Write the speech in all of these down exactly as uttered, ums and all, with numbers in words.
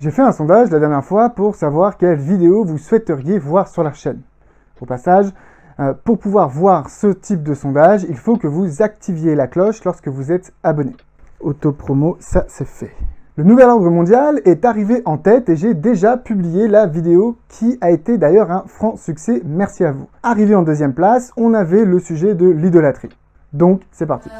J'ai fait un sondage la dernière fois pour savoir quelle vidéo vous souhaiteriez voir sur la chaîne. Au passage, euh, pour pouvoir voir ce type de sondage, il faut que vous activiez la cloche lorsque vous êtes abonné. Autopromo, ça c'est fait. Le nouvel ordre mondial est arrivé en tête et j'ai déjà publié la vidéo qui a été d'ailleurs un franc succès, merci à vous. Arrivé en deuxième place, on avait le sujet de l'idolâtrie. Donc c'est parti.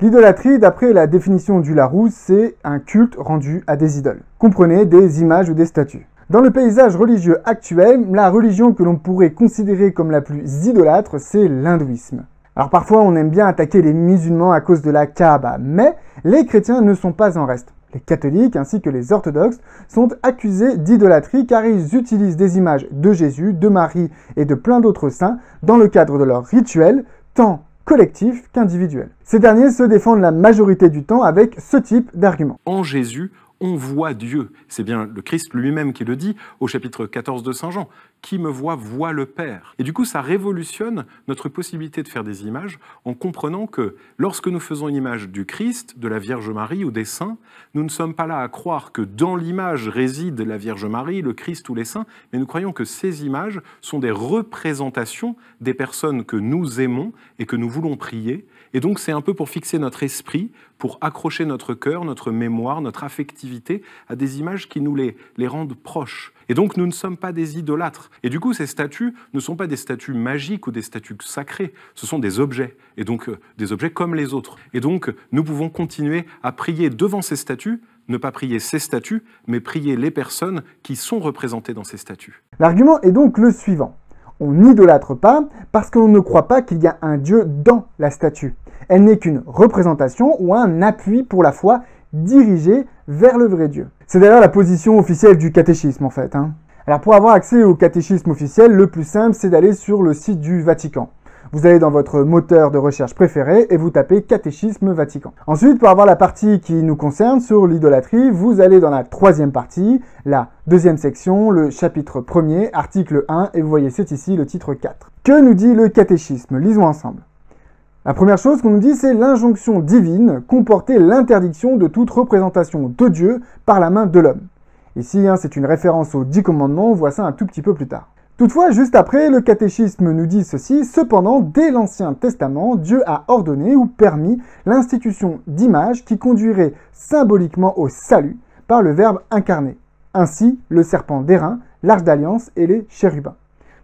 L'idolâtrie, d'après la définition du Larousse, c'est un culte rendu à des idoles. Comprenez des images ou des statues. Dans le paysage religieux actuel, la religion que l'on pourrait considérer comme la plus idolâtre, c'est l'hindouisme. Alors parfois, on aime bien attaquer les musulmans à cause de la Kaaba, mais les chrétiens ne sont pas en reste. Les catholiques ainsi que les orthodoxes sont accusés d'idolâtrie car ils utilisent des images de Jésus, de Marie et de plein d'autres saints dans le cadre de leurs rituels, tant collectifs qu'individuels. Ces derniers se défendent la majorité du temps avec ce type d'argument. En Jésus, on voit Dieu. C'est bien le Christ lui-même qui le dit au chapitre quatorze de Saint Jean. « Qui me voit, voit le Père ». Et du coup, ça révolutionne notre possibilité de faire des images en comprenant que lorsque nous faisons une image du Christ, de la Vierge Marie ou des saints, nous ne sommes pas là à croire que dans l'image réside la Vierge Marie, le Christ ou les saints, mais nous croyons que ces images sont des représentations des personnes que nous aimons et que nous voulons prier. Et donc, c'est un peu pour fixer notre esprit, pour accrocher notre cœur, notre mémoire, notre affectivité à des images qui nous les, les rendent proches. Et donc, nous ne sommes pas des idolâtres. Et du coup, ces statues ne sont pas des statues magiques ou des statues sacrées. Ce sont des objets, et donc euh, des objets comme les autres. Et donc, nous pouvons continuer à prier devant ces statues, ne pas prier ces statues, mais prier les personnes qui sont représentées dans ces statues. L'argument est donc le suivant. On n'idolâtre pas parce que l'on ne croit pas qu'il y a un Dieu dans la statue. Elle n'est qu'une représentation ou un appui pour la foi dirigée vers le vrai Dieu. C'est d'ailleurs la position officielle du catéchisme en fait. Hein. Alors pour avoir accès au catéchisme officiel, le plus simple c'est d'aller sur le site du Vatican. Vous allez dans votre moteur de recherche préféré et vous tapez « Catéchisme Vatican ». Ensuite, pour avoir la partie qui nous concerne sur l'idolâtrie, vous allez dans la troisième partie, la deuxième section, le chapitre premier, article un, et vous voyez c'est ici le titre quatre. Que nous dit le catéchisme? Lisons ensemble. La première chose qu'on nous dit, c'est l'injonction divine comportait l'interdiction de toute représentation de Dieu par la main de l'homme. Ici, hein, c'est une référence aux dix commandements, on voit ça un tout petit peu plus tard. Toutefois, juste après, le catéchisme nous dit ceci, « Cependant, dès l'Ancien Testament, Dieu a ordonné ou permis l'institution d'images qui conduiraient symboliquement au salut par le Verbe incarné, ainsi le serpent d'airain, l'arche d'alliance et les chérubins. »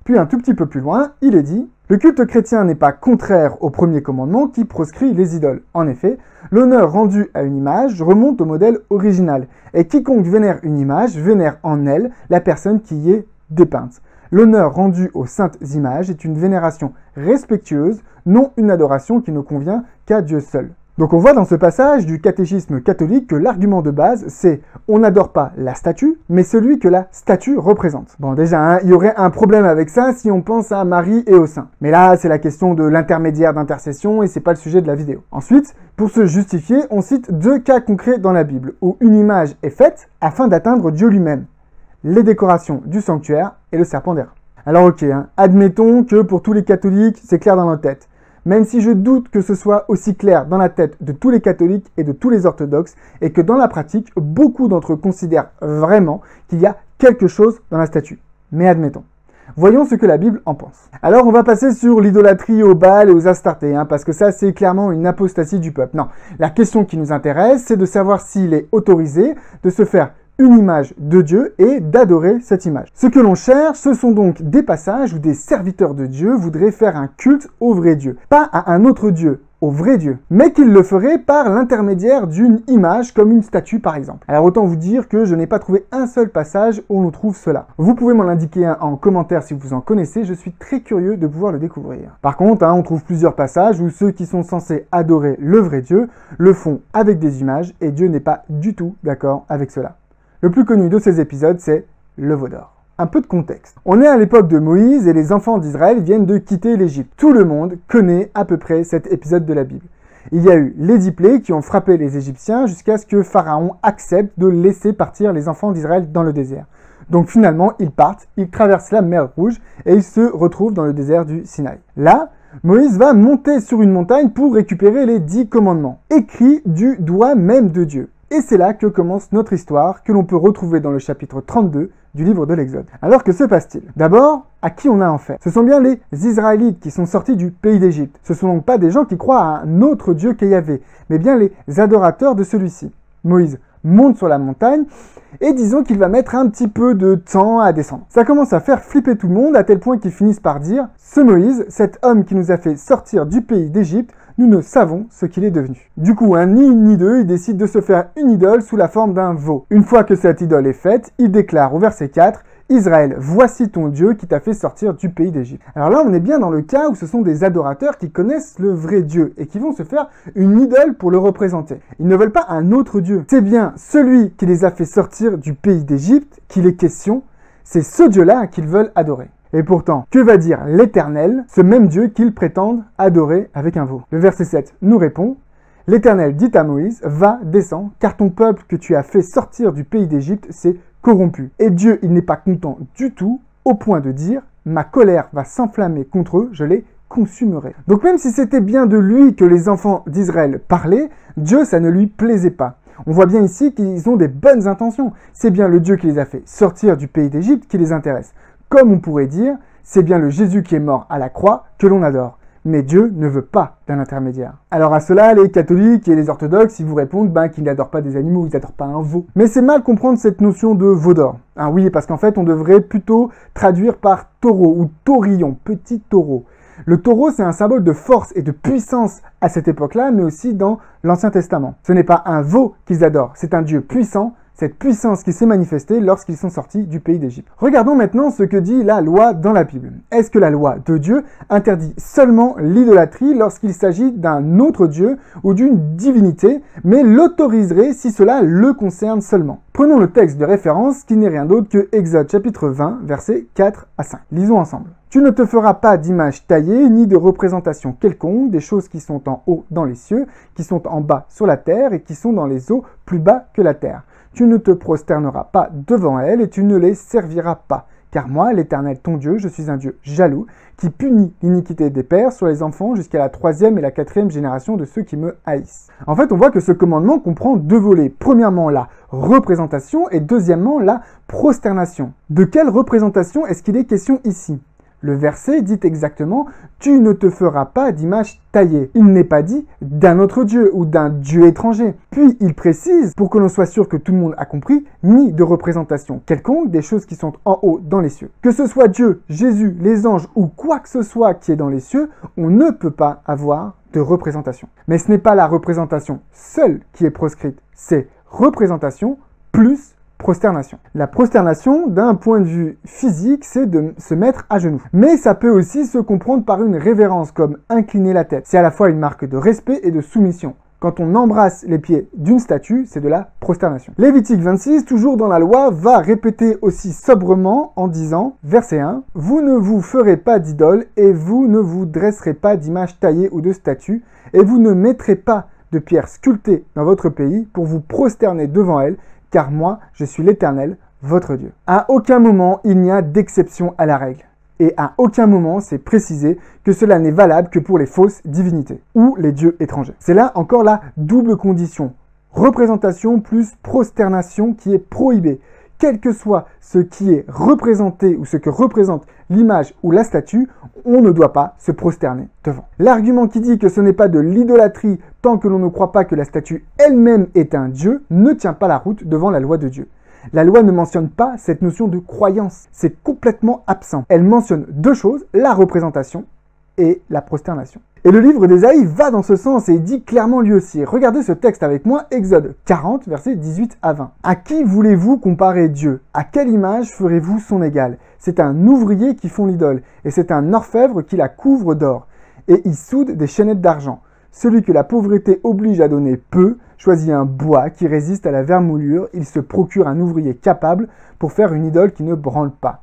Puis un tout petit peu plus loin, il est dit « Le culte chrétien n'est pas contraire au premier commandement qui proscrit les idoles. En effet, l'honneur rendu à une image remonte au modèle original, et quiconque vénère une image vénère en elle la personne qui y est dépeinte. » L'honneur rendu aux saintes images est une vénération respectueuse, non une adoration qui ne convient qu'à Dieu seul. Donc on voit dans ce passage du catéchisme catholique que l'argument de base c'est on n'adore pas la statue, mais celui que la statue représente. Bon déjà, hein, il y aurait un problème avec ça si on pense à Marie et aux saints. Mais là, c'est la question de l'intermédiaire d'intercession et c'est pas le sujet de la vidéo. Ensuite, pour se justifier, on cite deux cas concrets dans la Bible où une image est faite afin d'atteindre Dieu lui-même. Les décorations du sanctuaire et le serpent d'airain. Alors ok, hein, admettons que pour tous les catholiques, c'est clair dans nos têtes. Même si je doute que ce soit aussi clair dans la tête de tous les catholiques et de tous les orthodoxes, et que dans la pratique, beaucoup d'entre eux considèrent vraiment qu'il y a quelque chose dans la statue. Mais admettons. Voyons ce que la Bible en pense. Alors on va passer sur l'idolâtrie aux Baals et aux Astartés, hein, parce que ça c'est clairement une apostasie du peuple. Non, la question qui nous intéresse, c'est de savoir s'il est autorisé de se faire une image de Dieu et d'adorer cette image. Ce que l'on cherche, ce sont donc des passages où des serviteurs de Dieu voudraient faire un culte au vrai Dieu, pas à un autre Dieu, au vrai Dieu, mais qu'ils le feraient par l'intermédiaire d'une image comme une statue par exemple. Alors autant vous dire que je n'ai pas trouvé un seul passage où on trouve cela. Vous pouvez m'en indiquer en commentaire si vous en connaissez, je suis très curieux de pouvoir le découvrir. Par contre, hein, on trouve plusieurs passages où ceux qui sont censés adorer le vrai Dieu le font avec des images et Dieu n'est pas du tout d'accord avec cela. Le plus connu de ces épisodes, c'est le veau d'or. Un peu de contexte. On est à l'époque de Moïse et les enfants d'Israël viennent de quitter l'Égypte. Tout le monde connaît à peu près cet épisode de la Bible. Il y a eu les dix plaies qui ont frappé les Égyptiens jusqu'à ce que Pharaon accepte de laisser partir les enfants d'Israël dans le désert. Donc finalement, ils partent, ils traversent la mer Rouge et ils se retrouvent dans le désert du Sinaï. Là, Moïse va monter sur une montagne pour récupérer les dix commandements, écrits du doigt même de Dieu. Et c'est là que commence notre histoire, que l'on peut retrouver dans le chapitre trente-deux du livre de l'Exode. Alors que se passe-t-il? D'abord, à qui on a affaire? Ce sont bien les Israélites qui sont sortis du pays d'Égypte. Ce ne sont donc pas des gens qui croient à un autre Dieu qu'à Yahvé, mais bien les adorateurs de celui-ci. Moïse monte sur la montagne et disons qu'il va mettre un petit peu de temps à descendre. Ça commence à faire flipper tout le monde à tel point qu'ils finissent par dire « Ce Moïse, cet homme qui nous a fait sortir du pays d'Égypte, nous ne savons ce qu'il est devenu. » Du coup, hein, ni une ni deux, ils décident de se faire une idole sous la forme d'un veau. Une fois que cette idole est faite, ils déclarent au verset quatre « Israël, voici ton Dieu qui t'a fait sortir du pays d'Égypte. » Alors là, on est bien dans le cas où ce sont des adorateurs qui connaissent le vrai Dieu et qui vont se faire une idole pour le représenter. Ils ne veulent pas un autre Dieu. C'est bien celui qui les a fait sortir du pays d'Égypte qu'il est question, c'est ce Dieu-là qu'ils veulent adorer. Et pourtant, que va dire l'Éternel, ce même Dieu qu'ils prétendent adorer avec un veau? Le verset sept nous répond « L'Éternel dit à Moïse, va, descends, car ton peuple que tu as fait sortir du pays d'Égypte, c'est corrompu. Et Dieu, il n'est pas content du tout, au point de dire, ma colère va s'enflammer contre eux, je les consumerai. » Donc même si c'était bien de lui que les enfants d'Israël parlaient, Dieu, ça ne lui plaisait pas. On voit bien ici qu'ils ont des bonnes intentions. C'est bien le Dieu qui les a fait sortir du pays d'Égypte qui les intéresse. Comme on pourrait dire, c'est bien le Jésus qui est mort à la croix que l'on adore. Mais Dieu ne veut pas d'un intermédiaire. Alors à cela, les catholiques et les orthodoxes, ils vous répondent ben, qu'ils n'adorent pas des animaux, ils n'adorent pas un veau. Mais c'est mal comprendre cette notion de veau d'or. Ah oui, parce qu'en fait, on devrait plutôt traduire par taureau ou taurillon, petit taureau. Le taureau, c'est un symbole de force et de puissance à cette époque-là, mais aussi dans l'Ancien Testament. Ce n'est pas un veau qu'ils adorent, c'est un Dieu puissant, cette puissance qui s'est manifestée lorsqu'ils sont sortis du pays d'Égypte. Regardons maintenant ce que dit la loi dans la Bible. Est-ce que la loi de Dieu interdit seulement l'idolâtrie lorsqu'il s'agit d'un autre Dieu ou d'une divinité, mais l'autoriserait si cela le concerne seulement? Prenons le texte de référence qui n'est rien d'autre que Exode chapitre vingt, versets quatre à cinq. Lisons ensemble. « Tu ne te feras pas d'image taillée, ni de représentation quelconque, des choses qui sont en haut dans les cieux, qui sont en bas sur la terre et qui sont dans les eaux plus bas que la terre. Tu ne te prosterneras pas devant elles et tu ne les serviras pas. Car moi, l'Éternel ton Dieu, je suis un Dieu jaloux, qui punit l'iniquité des pères sur les enfants jusqu'à la troisième et la quatrième génération de ceux qui me haïssent. » En fait, on voit que ce commandement comprend deux volets. Premièrement, la représentation et deuxièmement, la prosternation. De quelle représentation est-ce qu'il est question ici? Le verset dit exactement « Tu ne te feras pas d'image taillée ». Il n'est pas dit d'un autre Dieu ou d'un Dieu étranger. Puis il précise, pour que l'on soit sûr que tout le monde a compris, ni de représentation quelconque des choses qui sont en haut dans les cieux. Que ce soit Dieu, Jésus, les anges ou quoi que ce soit qui est dans les cieux, on ne peut pas avoir de représentation. Mais ce n'est pas la représentation seule qui est proscrite, c'est représentation plus prosternation. La prosternation, d'un point de vue physique, c'est de se mettre à genoux. Mais ça peut aussi se comprendre par une révérence, comme incliner la tête. C'est à la fois une marque de respect et de soumission. Quand on embrasse les pieds d'une statue, c'est de la prosternation. Lévitique vingt-six, toujours dans la loi, va répéter aussi sobrement en disant, verset un, « Vous ne vous ferez pas d'idole et vous ne vous dresserez pas d'images taillées ou de statues et vous ne mettrez pas de pierres sculptées dans votre pays pour vous prosterner devant elles, car moi, je suis l'Éternel, votre Dieu. » À aucun moment, il n'y a d'exception à la règle. Et à aucun moment, c'est précisé que cela n'est valable que pour les fausses divinités ou les dieux étrangers. C'est là encore la double condition. Représentation plus prosternation qui est prohibée. Quel que soit ce qui est représenté ou ce que représente l'image ou la statue, on ne doit pas se prosterner devant. L'argument qui dit que ce n'est pas de l'idolâtrie tant que l'on ne croit pas que la statue elle-même est un dieu ne tient pas la route devant la loi de Dieu. La loi ne mentionne pas cette notion de croyance, c'est complètement absent. Elle mentionne deux choses, la représentation et la prosternation. Et le livre d'Ésaïe va dans ce sens et dit clairement lui aussi. Regardez ce texte avec moi, Exode quarante, versets dix-huit à vingt. « À qui voulez-vous comparer Dieu? À quelle image ferez-vous son égal? C'est un ouvrier qui font l'idole, et c'est un orfèvre qui la couvre d'or, et il soude des chaînettes d'argent. Celui que la pauvreté oblige à donner peu, choisit un bois qui résiste à la vermoulure, il se procure un ouvrier capable pour faire une idole qui ne branle pas. »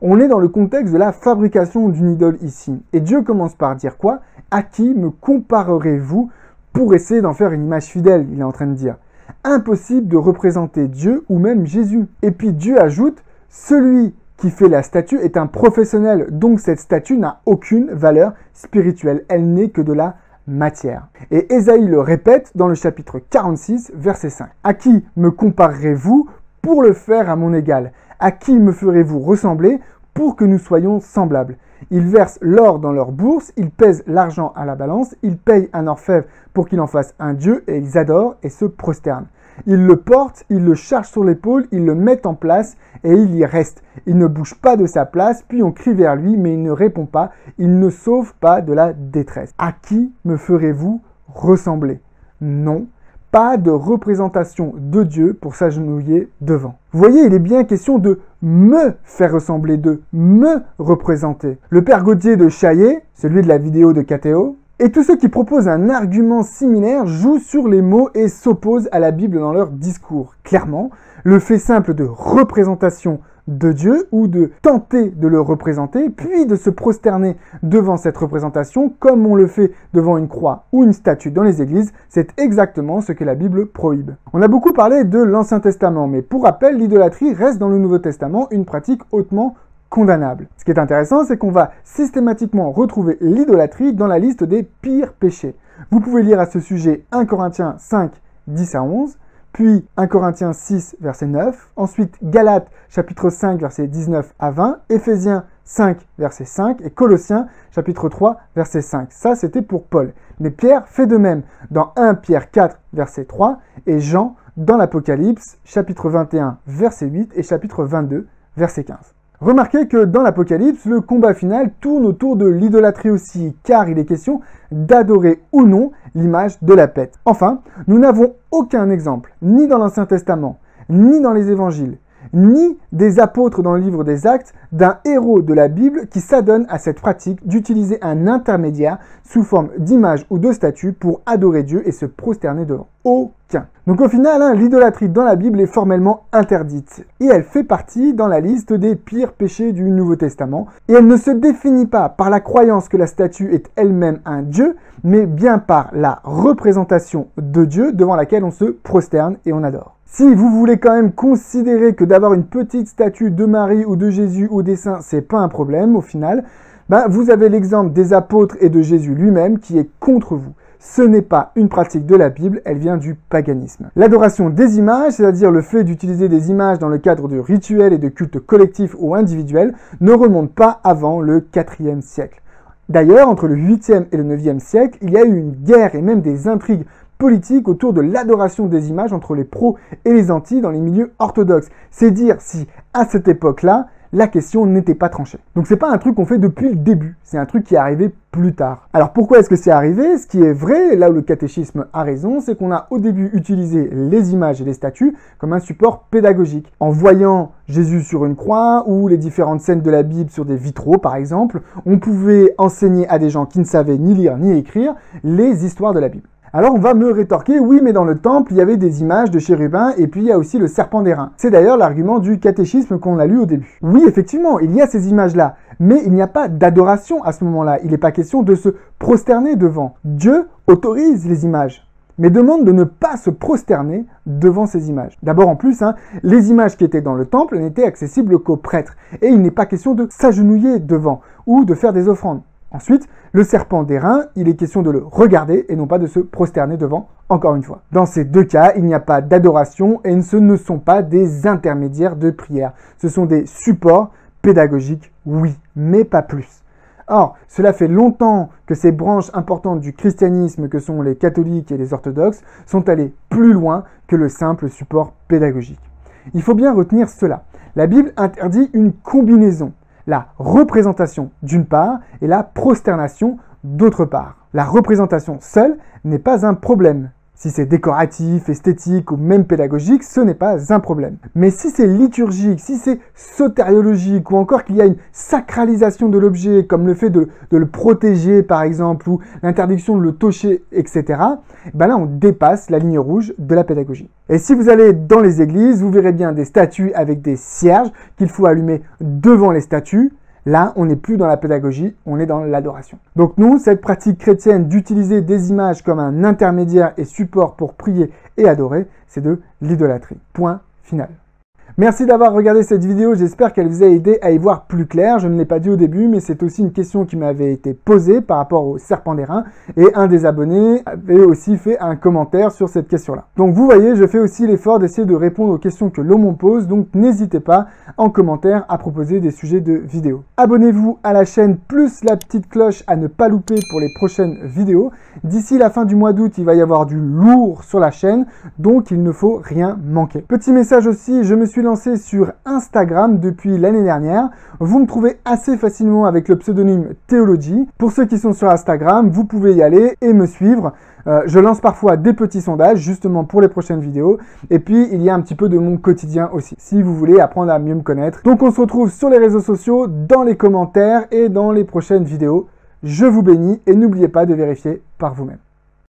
On est dans le contexte de la fabrication d'une idole ici. Et Dieu commence par dire quoi? À qui me comparerez-vous pour essayer d'en faire une image fidèle, il est en train de dire. Impossible de représenter Dieu ou même Jésus. Et puis Dieu ajoute, Celui qui fait la statue est un professionnel, donc cette statue n'a aucune valeur spirituelle, elle n'est que de la matière. Et Ésaïe le répète dans le chapitre quarante-six, verset cinq. « À qui me comparerez-vous pour le faire à mon égal? À qui me ferez-vous ressembler pour que nous soyons semblables? Ils versent l'or dans leur bourse, ils pèsent l'argent à la balance, ils payent un orfèvre pour qu'il en fasse un dieu et ils adorent et se prosternent. Ils le portent, ils le chargent sur l'épaule, ils le mettent en place et il y reste. Il ne bouge pas de sa place, puis on crie vers lui, mais il ne répond pas, il ne sauve pas de la détresse. À qui me ferez-vous ressembler? Non, pas de représentation de Dieu pour s'agenouiller devant. » Vous voyez, il est bien question de me faire ressembler, de me représenter. Le père Gauthier de Chaillet, celui de la vidéo de K T O, et tous ceux qui proposent un argument similaire jouent sur les mots et s'opposent à la Bible dans leur discours. Clairement, le fait simple de représentation de Dieu ou de tenter de le représenter, puis de se prosterner devant cette représentation comme on le fait devant une croix ou une statue dans les églises, c'est exactement ce que la Bible prohibe. On a beaucoup parlé de l'Ancien Testament, mais pour rappel, l'idolâtrie reste dans le Nouveau Testament une pratique hautement condamnable. Ce qui est intéressant, c'est qu'on va systématiquement retrouver l'idolâtrie dans la liste des pires péchés. Vous pouvez lire à ce sujet un Corinthiens cinq, dix à onze, puis un Corinthiens six, verset neuf, ensuite Galates, chapitre cinq, verset dix-neuf à vingt, Éphésiens cinq, verset cinq, et Colossiens, chapitre trois, verset cinq. Ça, c'était pour Paul. Mais Pierre fait de même dans un Pierre quatre, verset trois, et Jean dans l'Apocalypse, chapitre vingt et un, verset huit, et chapitre vingt-deux, verset quinze. Remarquez que dans l'Apocalypse, le combat final tourne autour de l'idolâtrie aussi, car il est question d'adorer ou non l'image de la bête. Enfin, nous n'avons aucun exemple, ni dans l'Ancien Testament, ni dans les Évangiles, ni des apôtres dans le livre des Actes, d'un héros de la Bible qui s'adonne à cette pratique d'utiliser un intermédiaire sous forme d'image ou de statue pour adorer Dieu et se prosterner devant. Aucun. Donc au final, hein, l'idolâtrie dans la Bible est formellement interdite et elle fait partie dans la liste des pires péchés du Nouveau Testament et elle ne se définit pas par la croyance que la statue est elle-même un dieu, mais bien par la représentation de Dieu devant laquelle on se prosterne et on adore. Si vous voulez quand même considérer que d'avoir une petite statue de Marie ou de Jésus au dessin, c'est pas un problème au final, ben, vous avez l'exemple des apôtres et de Jésus lui-même qui est contre vous. Ce n'est pas une pratique de la Bible, elle vient du paganisme. L'adoration des images, c'est-à-dire le fait d'utiliser des images dans le cadre de rituels et de cultes collectifs ou individuels, ne remonte pas avant le quatrième siècle. D'ailleurs, entre le huitième et le neuvième siècle, il y a eu une guerre et même des intrigues politiques autour de l'adoration des images entre les pros et les anti dans les milieux orthodoxes. C'est dire si, à cette époque-là, la question n'était pas tranchée. Donc c'est pas un truc qu'on fait depuis le début, c'est un truc qui est arrivé plus tard. Alors pourquoi est-ce que c'est arrivé? Ce qui est vrai, là où le catéchisme a raison, c'est qu'on a au début utilisé les images et les statues comme un support pédagogique. En voyant Jésus sur une croix ou les différentes scènes de la Bible sur des vitraux par exemple, on pouvait enseigner à des gens qui ne savaient ni lire ni écrire les histoires de la Bible. Alors on va me rétorquer, oui mais dans le temple il y avait des images de chérubins et puis il y a aussi le serpent d'airain. C'est d'ailleurs l'argument du catéchisme qu'on a lu au début. Oui effectivement, il y a ces images là, mais il n'y a pas d'adoration à ce moment-là. Il n'est pas question de se prosterner devant. Dieu autorise les images, mais demande de ne pas se prosterner devant ces images. D'abord en plus, hein, les images qui étaient dans le temple n'étaient accessibles qu'aux prêtres et il n'est pas question de s'agenouiller devant ou de faire des offrandes. Ensuite, le serpent d'airain, il est question de le regarder et non pas de se prosterner devant, encore une fois. Dans ces deux cas, il n'y a pas d'adoration et ce ne sont pas des intermédiaires de prière. Ce sont des supports pédagogiques, oui, mais pas plus. Or, cela fait longtemps que ces branches importantes du christianisme que sont les catholiques et les orthodoxes sont allées plus loin que le simple support pédagogique. Il faut bien retenir cela. La Bible interdit une combinaison. La représentation d'une part et la prosternation d'autre part. La représentation seule n'est pas un problème. Si c'est décoratif, esthétique ou même pédagogique, ce n'est pas un problème. Mais si c'est liturgique, si c'est sotériologique ou encore qu'il y a une sacralisation de l'objet comme le fait de, de le protéger par exemple ou l'interdiction de le toucher, et cetera, ben là on dépasse la ligne rouge de la pédagogie. Et si vous allez dans les églises, vous verrez bien des statues avec des cierges qu'il faut allumer devant les statues. Là, on n'est plus dans la pédagogie, on est dans l'adoration. Donc nous, cette pratique chrétienne d'utiliser des images comme un intermédiaire et support pour prier et adorer, c'est de l'idolâtrie. Point final. Merci d'avoir regardé cette vidéo, j'espère qu'elle vous a aidé à y voir plus clair. Je ne l'ai pas dit au début, mais c'est aussi une question qui m'avait été posée par rapport au serpent d'airain, et un des abonnés avait aussi fait un commentaire sur cette question-là. Donc vous voyez, je fais aussi l'effort d'essayer de répondre aux questions que l'on me pose, donc n'hésitez pas en commentaire à proposer des sujets de vidéos. Abonnez-vous à la chaîne, plus la petite cloche à ne pas louper pour les prochaines vidéos. D'ici la fin du mois d'août, il va y avoir du lourd sur la chaîne, donc il ne faut rien manquer. Petit message aussi, je me suis lancé sur Instagram depuis l'année dernière. Vous me trouvez assez facilement avec le pseudonyme Théologie. Pour ceux qui sont sur Instagram, vous pouvez y aller et me suivre. Euh, je lance parfois des petits sondages justement pour les prochaines vidéos. Et puis il y a un petit peu de mon quotidien aussi, si vous voulez apprendre à mieux me connaître. Donc on se retrouve sur les réseaux sociaux, dans les commentaires et dans les prochaines vidéos. Je vous bénis et n'oubliez pas de vérifier par vous-même.